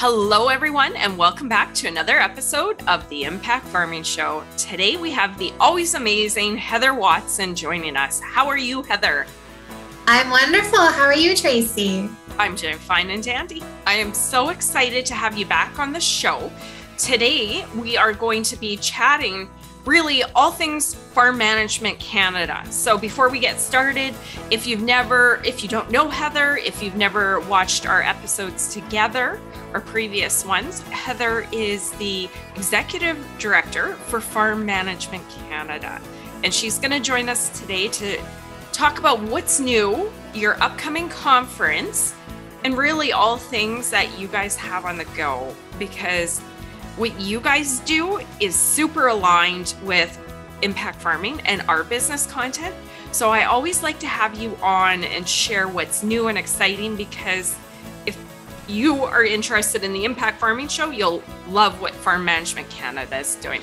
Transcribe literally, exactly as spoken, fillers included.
Hello, everyone, and welcome back to another episode of The Impact Farming Show. Today, we have the always amazing Heather Watson joining us. How are you, Heather? I'm wonderful. How are you, Tracy? I'm doing fine and dandy. I am so excited to have you back on the show. Today, we are going to be chatting really all things Farm Management Canada. So before we get started, if you've never, if you don't know Heather, if you've never watched our episodes together or previous ones, Heather is the Executive Director for Farm Management Canada. And she's gonna join us today to talk about what's new, your upcoming conference, and really all things that you guys have on the go, because what you guys do is super aligned with impact farming and our business content. So I always like to have you on and share what's new and exciting, because if you are interested in the Impact Farming Show, you'll love what Farm Management Canada is doing.